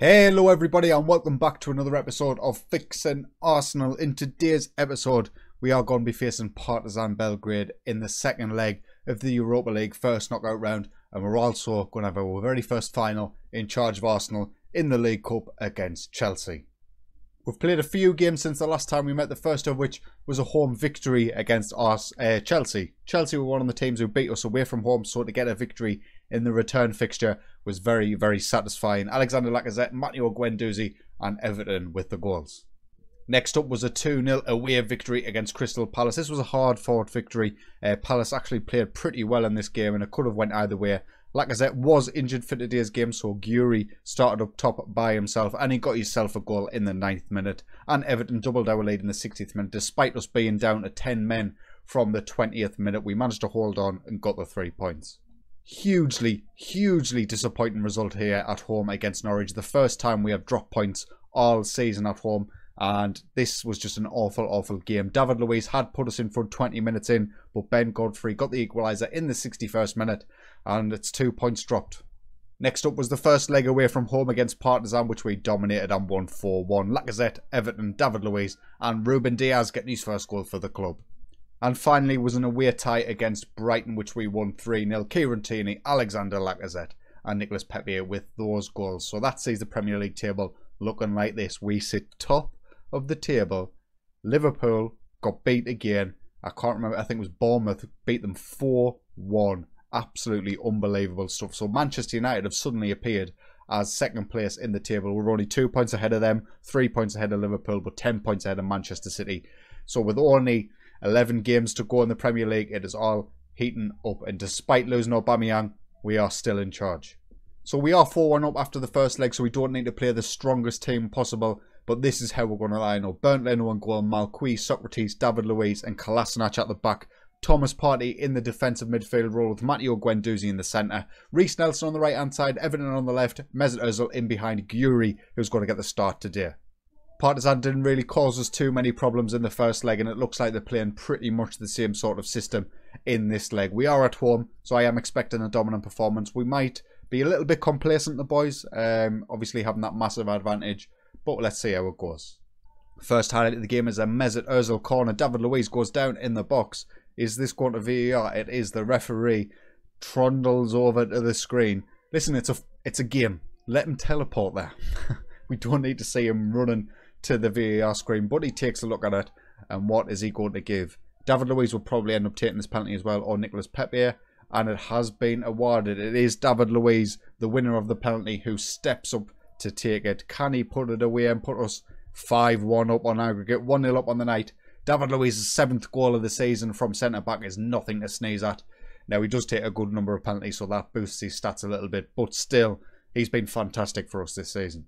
Hello everybody and welcome back to another episode of Fixing Arsenal. In today's episode we are going to be facing Partizan Belgrade in the second leg of the Europa League first knockout round, and we're also going to have our very first final in charge of Arsenal in the League Cup against Chelsea. We've played a few games since the last time we met, the first of which was a home victory against Chelsea. Chelsea were one of the teams who beat us away from home, so to get a victory in the return fixture was very, very satisfying. Alexander Lacazette, Matteo Guendouzi and Everton with the goals. Next up was a 2-0 away victory against Crystal Palace. This was a hard-fought victory. Palace actually played pretty well in this game and it could have went either way. Lacazette was injured for today's game, so Guehi started up top by himself and he got himself a goal in the 9th minute. And Everton doubled our lead in the 60th minute. Despite us being down to 10 men from the 20th minute, we managed to hold on and got the 3 points. Hugely disappointing result here at home against Norwich. The first time we have dropped points all season at home, and this was just an awful game. David Luiz had put us in front 20 minutes in, but Ben Godfrey got the equaliser in the 61st minute and it's 2 points dropped. Next up was the first leg away from home against Partizan, which we dominated and won 4-1. Lacazette, Everton, David Luiz and Rúben Dias getting his first goal for the club. And finally was an away tie against Brighton, which we won 3-0. Kieran Tierney, Alexander Lacazette and Nicolas Pepe with those goals. So that sees the Premier League table looking like this. We sit top of the table. Liverpool got beat again. I can't remember. I think it was Bournemouth beat them 4-1. Absolutely unbelievable stuff. So Manchester United have suddenly appeared as second place in the table. We're only 2 points ahead of them, 3 points ahead of Liverpool, but 10 points ahead of Manchester City. So with only 11 games to go in the Premier League, it is all heating up, and despite losing Aubameyang, we are still in charge. So we are 4-1 up after the first leg, so we don't need to play the strongest team possible, but this is how we're going to line up. Bernd Leno and goal, Malqui, Sokratis, David Luiz and Kolasinac at the back. Thomas Partey in the defensive midfield role with Matteo Guendouzi in the centre. Reiss Nelson on the right hand side, Everton on the left, Mesut Ozil in behind Guehi, who's going to get the start today. Partizan didn't really cause us too many problems in the first leg, and it looks like they're playing pretty much the same sort of system in this leg. We are at home, so I am expecting a dominant performance. We might be a little bit complacent, the boys, obviously having that massive advantage, but let's see how it goes. First highlight of the game is a Mesut Ozil corner. David Luiz goes down in the box. Is this going to VAR? It is. The referee trundles over to the screen. Listen, it's a game. Let him teleport there. We don't need to see him running to the VAR screen, but he takes a look at it, and what is he going to give? David Luiz will probably end up taking this penalty as well, or Nicolas Pepe, and it has been awarded. It is David Luiz, the winner of the penalty, who steps up to take it. Can he put it away and put us 5-1 up on aggregate, 1-0 up on the night? David Luiz's 7th goal of the season from centre-back is nothing to sneeze at. Now, he does take a good number of penalties, so that boosts his stats a little bit, but still, he's been fantastic for us this season.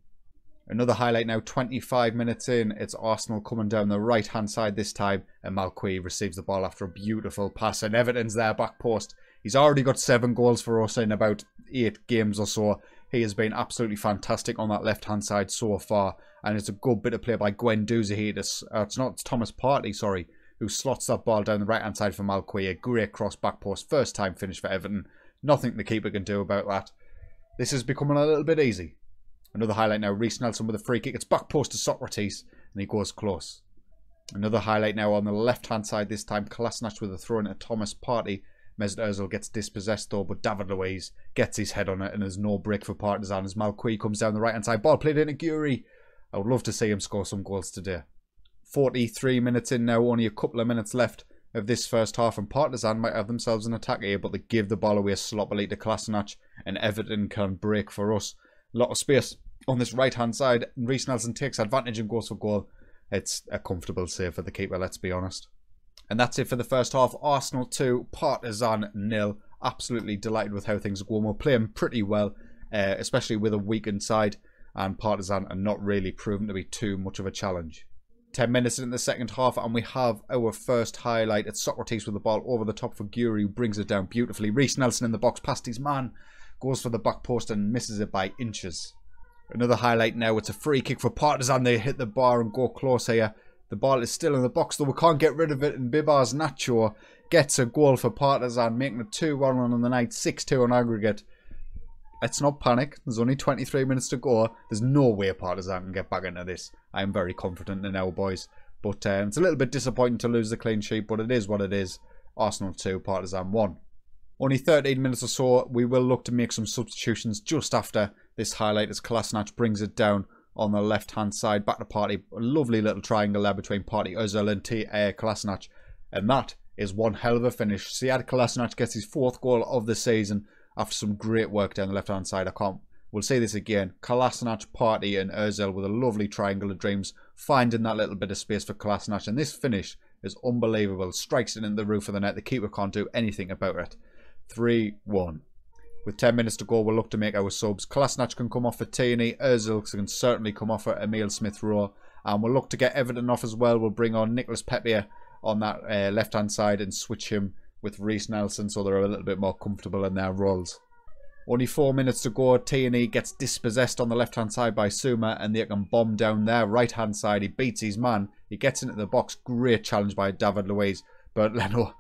Another highlight now, 25 minutes in, it's Arsenal coming down the right-hand side this time, and Malqui receives the ball after a beautiful pass, and Everton's there, back post. He's already got 7 goals for us in about 8 games or so. He has been absolutely fantastic on that left-hand side so far, and it's a good bit of play by Guendouzi here. It's Thomas Partey, sorry, who slots that ball down the right-hand side for Malqui. A great cross, back post, first-time finish for Everton. Nothing the keeper can do about that. This is becoming a little bit easy. Another highlight now, Reiss Nelson with a free kick. It's back post to Sokratis, and he goes close. Another highlight now on the left-hand side this time. Kolasinac with a throw-in at Thomas Partey. Mesut Ozil gets dispossessed though, but David Luiz gets his head on it, and there's no break for Partizan as Malqui comes down the right-hand side. Ball played in to Guehi. I would love to see him score some goals today. 43 minutes in now, only a couple of minutes left of this first half, and Partizan might have themselves an attack here, but they give the ball away sloppily to Kolasinac, and Everton can break for us. A lot of space on this right-hand side. Reiss Nelson takes advantage and goes for goal. It's a comfortable save for the keeper, let's be honest. And that's it for the first half. Arsenal 2, Partizan 0. Absolutely delighted with how things are going. We're playing pretty well, especially with a weakened side. And Partizan are not really proven to be too much of a challenge. 10 minutes in the second half and we have our first highlight. It's Sokratis with the ball over the top for Guehi, who brings it down beautifully. Reiss Nelson in the box, past his man. Goes for the back post and misses it by inches. Another highlight now. It's a free kick for Partizan. They hit the bar and go close here. The ball is still in the box though. We can't get rid of it. And Bibar's Nacho gets a goal for Partizan, making it 2-1 on the night, 6-2 on aggregate. Let's not panic. There's only 23 minutes to go. There's no way Partizan can get back into this. I'm very confident in our boys. But it's a little bit disappointing to lose the clean sheet, but it is what it is. Arsenal 2, Partizan 1. Only 13 minutes or so. We will look to make some substitutions just after this highlight as Kolasinac brings it down on the left-hand side. Back to Partey. A lovely little triangle there between Partey, Ozil and Kolasinac. And that is one hell of a finish. Sead Kolasinac gets his 4th goal of the season after some great work down the left-hand side. We'll say this again. Kolasinac, Partey and Ozil with a lovely triangle of dreams, finding that little bit of space for Kolasinac. And this finish is unbelievable. Strikes it in the roof of the net. The keeper can't do anything about it. 3-1. With 10 minutes to go, we'll look to make our subs. Kolasinac can come off for Tierney. Ozil can certainly come off for Emile Smith-Rowe. And we'll look to get Everton off as well. We'll bring on Nicolas Pepe on that left-hand side and switch him with Reiss Nelson so they're a little bit more comfortable in their roles. Only 4 minutes to go. Tierney gets dispossessed on the left-hand side by Souma and they can bomb down their right-hand side. He beats his man. He gets into the box. Great challenge by David Luiz. But Leno,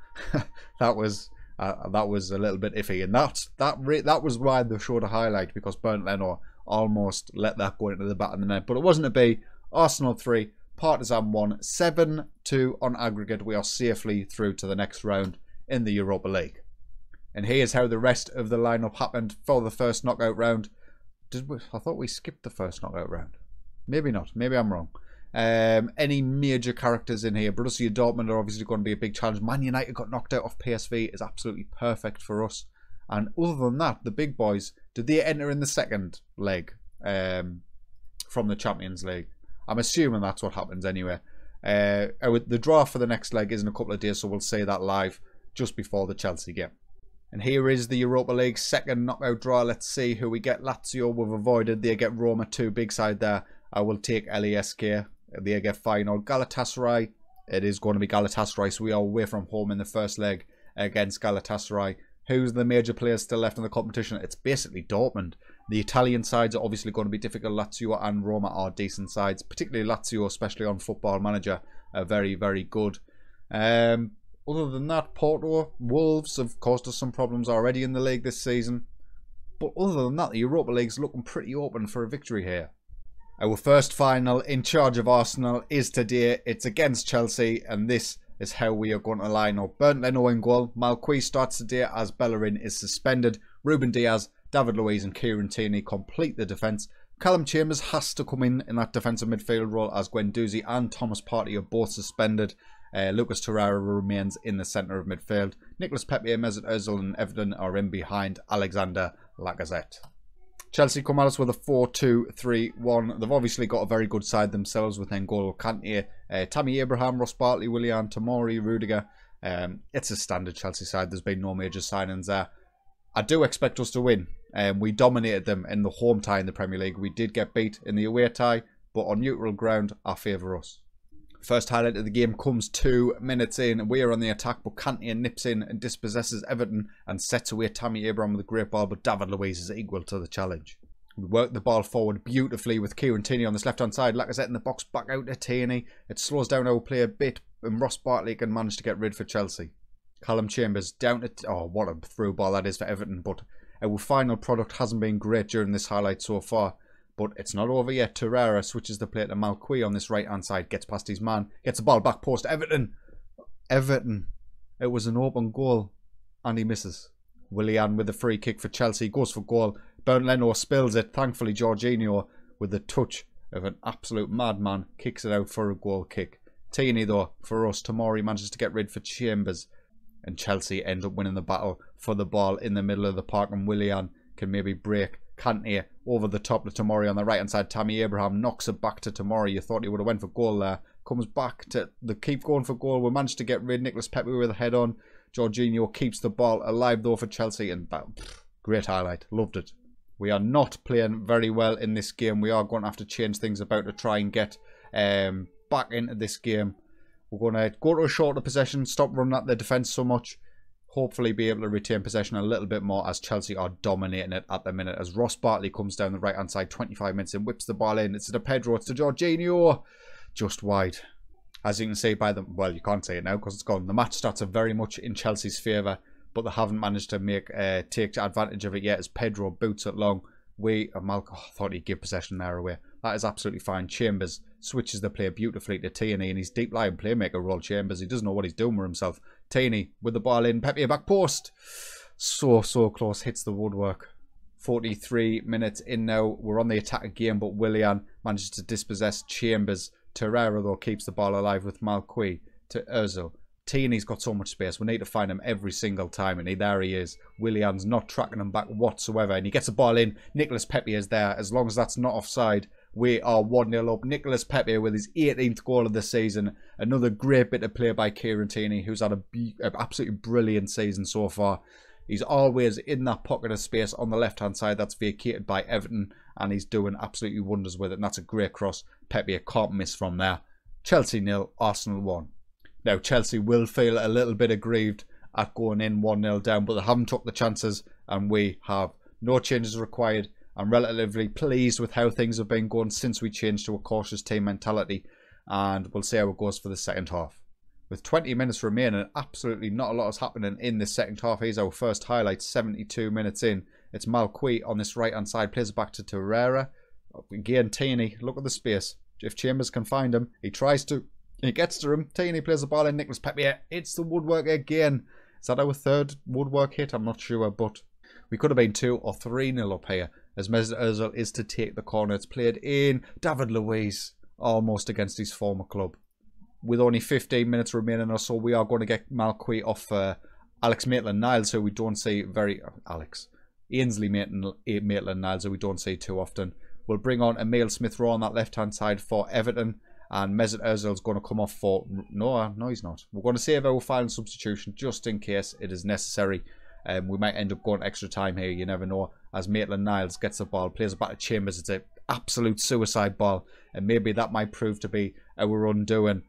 that was a little bit iffy. And that was why they showed a highlight, because Bernd Leno almost let that go into the back of the net. But it wasn't to be. Arsenal 3, Partizan 1, 7-2 on aggregate. We are safely through to the next round in the Europa League. And here's how the rest of the lineup happened for the first knockout round. I thought we skipped the first knockout round. Maybe not. Maybe I'm wrong. Any major characters in here? Borussia Dortmund are obviously going to be a big challenge. Man United got knocked out off PSV. Is absolutely perfect for us. And other than that, the big boys, did they enter in the second leg from the Champions League? I'm assuming that's what happens anyway. The draft for the next leg is in a couple of days, so we'll say that live just before the Chelsea game. And here is the Europa League second knockout draw. Let's see who we get. Lazio, we've avoided. They get Roma, 2 big side there. I will take LASK. They get Feyenoord. Galatasaray, it is going to be Galatasaray, so we are away from home in the first leg against Galatasaray. Who's the major players still left in the competition? It's basically Dortmund. The Italian sides are obviously going to be difficult. Lazio and Roma are decent sides, particularly Lazio, especially on Football Manager, are very, very good. Other than that, Porto, Wolves have caused us some problems already in the league this season. But other than that, the Europa League's looking pretty open for a victory here. Our first final in charge of Arsenal is today. It's against Chelsea, and this is how we are going to line up. Bernd Leno in goal. Malqui starts today as Bellerin is suspended. Rúben Dias, David Luiz and Kieran Tierney complete the defence. Callum Chambers has to come in that defensive midfield role as Guendouzi and Thomas Partey are both suspended. Lucas Torreira remains in the centre of midfield. Nicolas Pepe, Mesut Ozil and Everton are in behind Alexander Lacazette. Chelsea come at us with a 4-2-3-1. They've obviously got a very good side themselves with N'Golo Kante, Tammy Abraham, Ross Barkley, Willian, Tomori, Rudiger. It's a standard Chelsea side. There's been no major signings there. I do expect us to win. We dominated them in the home tie in the Premier League. We did get beat in the away tie, but on neutral ground, I favour us. First highlight of the game comes 2 minutes in. We are on the attack, but Kante nips in and dispossesses Everton and sets away Tammy Abraham with a great ball, but David Luiz is equal to the challenge. We work the ball forward beautifully with Kieran Tierney on this left-hand side. Lacazette in the box, back out to Tierney. It slows down our play a bit, and Ross Barkley can manage to get rid for Chelsea. Callum Chambers down to... Oh, what a through ball that is for Everton, but our final product hasn't been great during this highlight so far. But it's not over yet. Torreira switches the play to Malqui on this right-hand side. Gets past his man. Gets the ball back post. Everton. Everton. It was an open goal. And he misses. Willian with a free kick for Chelsea. Goes for goal. Bernd Leno spills it. Thankfully, Jorginho, with the touch of an absolute madman, kicks it out for a goal kick. Tierney, though, for us. Tomori manages to get rid for Chambers. And Chelsea end up winning the battle for the ball in the middle of the park. And Willian can maybe break Kante over the top to Tomori on the right hand side. Tammy Abraham knocks it back to Tomori. You thought he would have went for goal there. Comes back to the keep going for goal. We managed to get rid. Nicolas Pepe with a head on. Jorginho keeps the ball alive though for Chelsea. And that, great highlight. Loved it. We are not playing very well in this game. We are going to have to change things about to try and get back into this game. We're going to go to a shorter possession. Stop running at the defence so much. Hopefully be able to retain possession a little bit more as Chelsea are dominating it at the minute. As Ross Barkley comes down the right-hand side, 25 minutes in, whips the ball in. It's to Pedro, it's to Jorginho. Just wide. As you can see by the... Well, you can't see it now because it's gone. The match stats are very much in Chelsea's favour. but they haven't managed to make take advantage of it yet as Pedro boots it long. Way of Malcolm, oh, I thought he'd give possession there away. That is absolutely fine. Chambers switches the play beautifully to Tierney, and his deep lying playmaker role, Chambers. He doesn't know what he's doing with himself. Tierney with the ball in, Pepe back post. So close, hits the woodwork. 43 minutes in now. We're on the attack again, but Willian manages to dispossess Chambers. Torreira, though, keeps the ball alive with Malqui to Ozil. Tierney's got so much space. We need to find him every single time. And there he is. Willian's not tracking him back whatsoever. And he gets the ball in. Nicolas Pepe is there. As long as that's not offside, we are 1-0 up. Nicolas Pepe with his 18th goal of the season. Another great bit of play by Kieran Tierney, who's had an absolutely brilliant season so far. He's always in that pocket of space on the left-hand side that's vacated by Everton. And he's doing absolutely wonders with it. And that's a great cross. Pepe can't miss from there. Chelsea 0, Arsenal 1. Now, Chelsea will feel a little bit aggrieved at going in 1-0 down, but they haven't took the chances, and we have. No changes required. I'm relatively pleased with how things have been going since we changed to a cautious team mentality, and we'll see how it goes for the second half. With 20 minutes remaining, absolutely not a lot is happening in this second half. Here's our first highlight, 72 minutes in. It's Malqui on this right-hand side, plays back to Torreira. Again, Tierney, look at the space. If Chambers can find him, he tries to. He gets to him. Tierney plays the ball in. Nicolas Pepe hits the woodwork again. Is that our third woodwork hit? I'm not sure, but we could have been 2 or 3-0 up here as Mesut Ozil is to take the corner. It's played in. David Luiz almost against his former club. With only 15 minutes remaining or so, we are going to get Malqui off Alex Maitland-Niles, who we don't see very... Ainsley Maitland-Niles, who we don't see too often. We'll bring on Emile Smith-Rowe on that left-hand side for Everton. And Mesut Ozil's going to come off for... No, he's not. We're going to save our final substitution just in case it is necessary. We might end up going extra time here. You never know. As Maitland-Niles gets the ball, plays it back to Chambers. It's an absolute suicide ball. And maybe that might prove to be our undoing.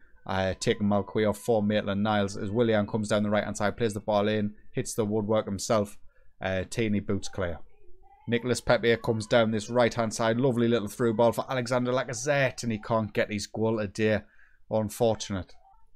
Taking Malqui off for Maitland-Niles. As Willian comes down the right-hand side, plays the ball in, hits the woodwork himself. Tierney boots clear. Nicolas Pepe comes down this right-hand side. Lovely little through ball for Alexander Lacazette. And he can't get his goal today. Unfortunate.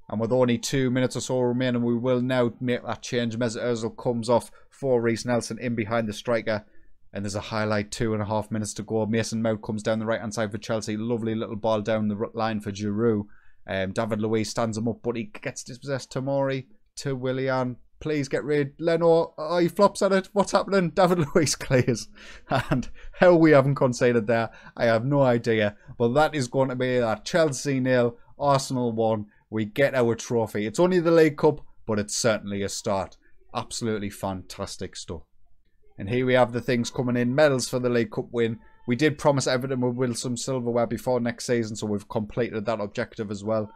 And with only 2 minutes or so remaining, we will now make that change. Mesut Ozil comes off for Reiss Nelson in behind the striker. And there's a highlight, 2.5 minutes to go. Mason Mount comes down the right-hand side for Chelsea. Lovely little ball down the line for Giroud. David Luiz stands him up, but he gets dispossessed. Tomori to Willian. Please get rid. Leno, oh, he flops at it. What's happening? David Luiz clears. And how we haven't conceded there, I have no idea. But that is going to be that. Chelsea 0, Arsenal 1. We get our trophy. It's only the League Cup, but it's certainly a start. Absolutely fantastic stuff. And here we have the things coming in. Medals for the League Cup win. We did promise Everton we'd win some silverware before next season, so we've completed that objective as well.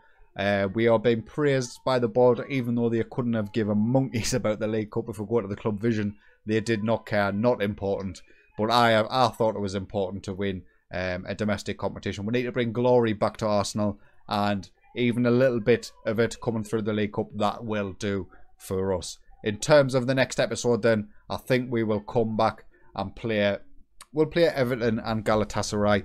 We are being praised by the board, even though they couldn't have given monkeys about the League Cup if we go to the club vision. They did not care, not important. But I thought it was important to win a domestic competition. We need to bring glory back to Arsenal, and even a little bit of it coming through the League Cup, that will do for us. In terms of the next episode then, I think we will come back and play... We'll play Everton and Galatasaray.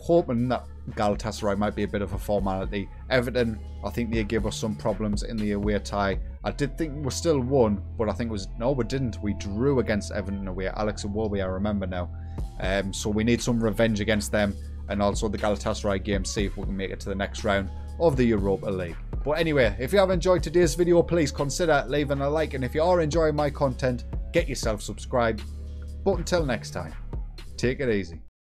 Hoping that Galatasaray might be a bit of a formality. Everton, I think they gave us some problems in the away tie. I did think we still won, but I think it was... No, we didn't. We drew against Everton away. Alex and Wolby, I remember now. So we need some revenge against them. And also the Galatasaray game, see if we can make it to the next round of the Europa League. But anyway, if you have enjoyed today's video, please consider leaving a like. And if you are enjoying my content, get yourself subscribed. But until next time, take it easy.